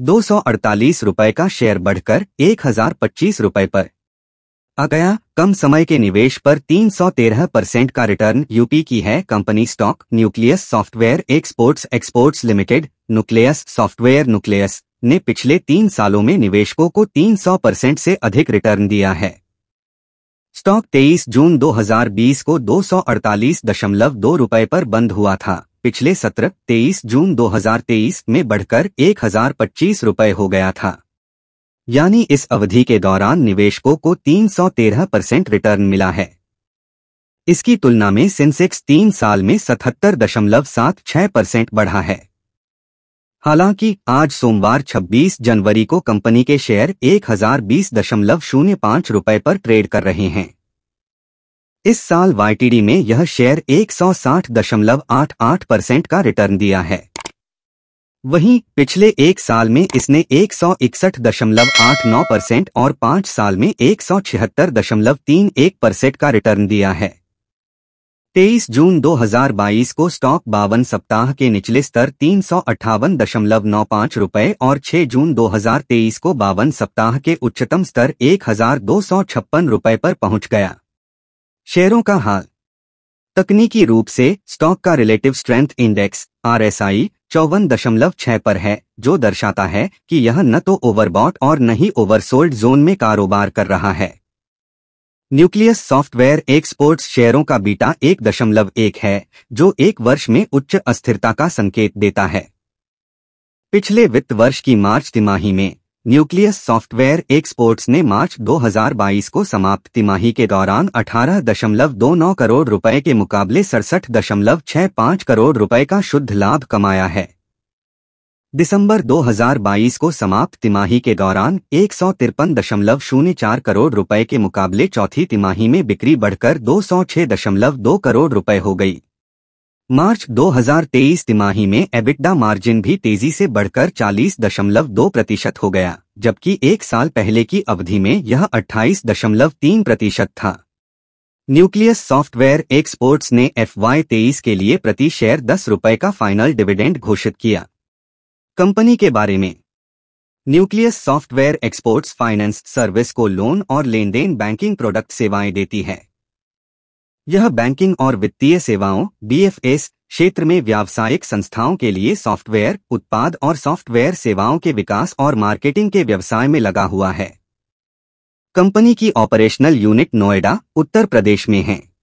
248 रुपए का शेयर बढ़कर 1025 रुपए पर आ गया। कम समय के निवेश पर 313% का रिटर्न यूपी की है company. Stock nucleus software exports limited nucleus software nucleus ने पिछले 3 सालों में निवेशकों को 300% से अधिक रिटर्न दिया है। स्टॉक 23 जून 2020 को 248.2 रुपए पर बंद हुआ था। पिछले सत्र 23 जून 2023 में बढ़कर 1025 रुपए हो गया था, यानी इस अवधि के दौरान निवेशकों को 313% रिटर्न मिला है। इसकी तुलना में सेंसेक्स 3 साल में 77.76% बढ़ा है। हालांकि आज सोमवार 26 जनवरी को कंपनी के शेयर 1020.05 रुपए पर ट्रेड कर रहे हैं। इस साल YTD में यह शेयर 160.88% का रिटर्न दिया है। वहीं पिछले 1 साल में इसने 161.89% और 5 साल में 176.31% का रिटर्न दिया है। 23 जून 2022 को स्टॉक 52 सप्ताह के निचले स्तर 358.95 रुपए और 6 जून 2023 को 52 सप्ताह के उच्चतम स्तर 1256 रुपए पर पहुंच गया। शेयरों का हाल। तकनीकी रूप से स्टॉक का रिलेटिव स्ट्रेंथ इंडेक्स RSI 54.6 पर है, जो दर्शाता है कि यह न तो ओवरबॉट और न ही ओवरसोल्ड जोन में कारोबार कर रहा है। न्यूक्लियस सॉफ्टवेयर एक्सपोर्ट्स शेयरों का बीटा 1.1 है, जो 1 वर्ष में उच्च अस्थिरता का संकेत देता है। पिछले वित्त वर्ष की मार्च तिमाही में न्यूक्लियस सॉफ्टवेयर एक्सपोर्ट्स ने मार्च 2022 को समाप्त तिमाही के दौरान 18.29 करोड़ रुपए के मुकाबले 67.65 करोड़ रुपए का शुद्ध लाभ कमाया है। दिसंबर 2022 को समाप्त तिमाही के दौरान 153.04 करोड़ रुपए के मुकाबले चौथी तिमाही में बिक्री बढ़कर 206.2 करोड़ रुपए हो गई। मार्च 2023 तिमाही में EBITDA मार्जिन भी तेजी से बढ़कर 40.2% हो गया, जबकि 1 साल पहले की अवधि में यह 28.3% था। न्यूक्लियस सॉफ्टवेयर एक्सपोर्ट्स ने FY23 के लिए प्रति शेयर 10 रुपए का फाइनल डिविडेंड घोषित किया। कंपनी के बारे में। Nucleus software exports finance service को लोन और लेनदेन बैंकिंग प्रोडक्ट सेवाएं देती है। यह बैंकिंग और वित्तीय सेवाओं BFS क्षेत्र में व्यावसायिक संस्थाओं के लिए सॉफ्टवेयर उत्पाद और सॉफ्टवेयर सेवाओं के विकास और मार्केटिंग के व्यवसाय में लगा हुआ है। कंपनी की ऑपरेशनल यूनिट नोएडा, उत्तर प्रदेश में है।